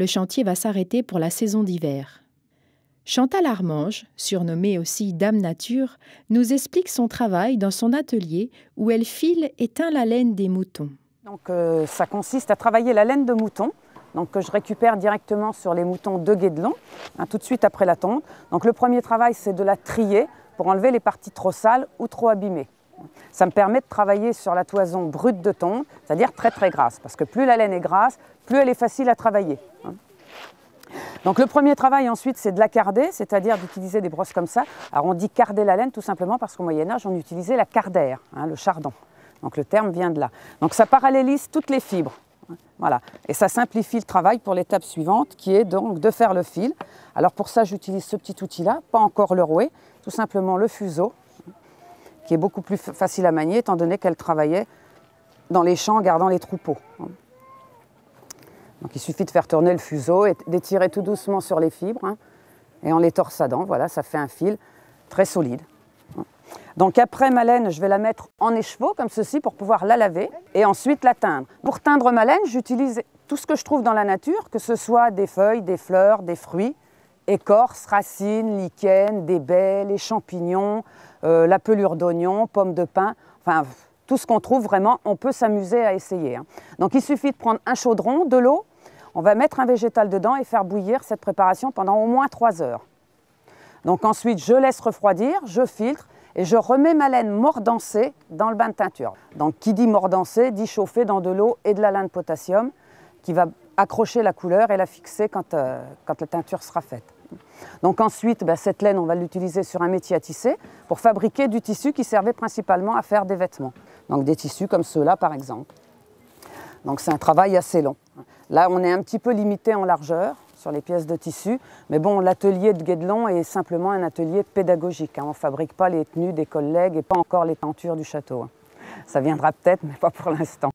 le chantier va s'arrêter pour la saison d'hiver. Chantal Harmange, surnommée aussi Dame Nature, nous explique son travail dans son atelier où elle file et teint la laine des moutons. Donc, ça consiste à travailler la laine de mouton, donc, que je récupère directement sur les moutons de Guédelon, hein, tout de suite après la tonte. Donc, le premier travail, c'est de la trier pour enlever les parties trop sales ou trop abîmées. Ça me permet de travailler sur la toison brute de tonte, c'est-à-dire très très grasse, parce que plus la laine est grasse, plus elle est facile à travailler. Hein. Donc le premier travail ensuite, c'est de la carder, c'est-à-dire d'utiliser des brosses comme ça. Alors on dit carder la laine tout simplement parce qu'au Moyen-Âge, on utilisait la cardère, hein, le chardon. Donc le terme vient de là. Donc ça parallélise toutes les fibres. Voilà. Et ça simplifie le travail pour l'étape suivante qui est donc de faire le fil. Alors pour ça, j'utilise ce petit outil-là, pas encore le rouet, tout simplement le fuseau, qui est beaucoup plus facile à manier étant donné qu'elle travaillait dans les champs en gardant les troupeaux. Donc il suffit de faire tourner le fuseau et d'étirer tout doucement sur les fibres, hein, et en les torsadant, voilà, ça fait un fil très solide. Donc après ma laine, je vais la mettre en écheveau comme ceci pour pouvoir la laver et ensuite la teindre. Pour teindre ma laine, j'utilise tout ce que je trouve dans la nature, que ce soit des feuilles, des fleurs, des fruits, écorces, racines, lichens, des baies, les champignons, la pelure d'oignon, pommes de pin, enfin tout ce qu'on trouve vraiment, on peut s'amuser à essayer. Hein. Donc il suffit de prendre un chaudron, de l'eau, on va mettre un végétal dedans et faire bouillir cette préparation pendant au moins 3 heures. Donc ensuite je laisse refroidir, je filtre et je remets ma laine mordancée dans le bain de teinture. Donc qui dit mordancée dit chauffer dans de l'eau et de la lin de potassium qui va accrocher la couleur et la fixer quand la teinture sera faite. Donc ensuite, bah, cette laine, on va l'utiliser sur un métier à tisser pour fabriquer du tissu qui servait principalement à faire des vêtements. Donc des tissus comme ceux-là, par exemple. Donc c'est un travail assez long. Là, on est un petit peu limité en largeur sur les pièces de tissu, mais bon, l'atelier de Guédelon est simplement un atelier pédagogique. Hein. On ne fabrique pas les tenues des collègues et pas encore les tentures du château. Hein. Ça viendra peut-être, mais pas pour l'instant.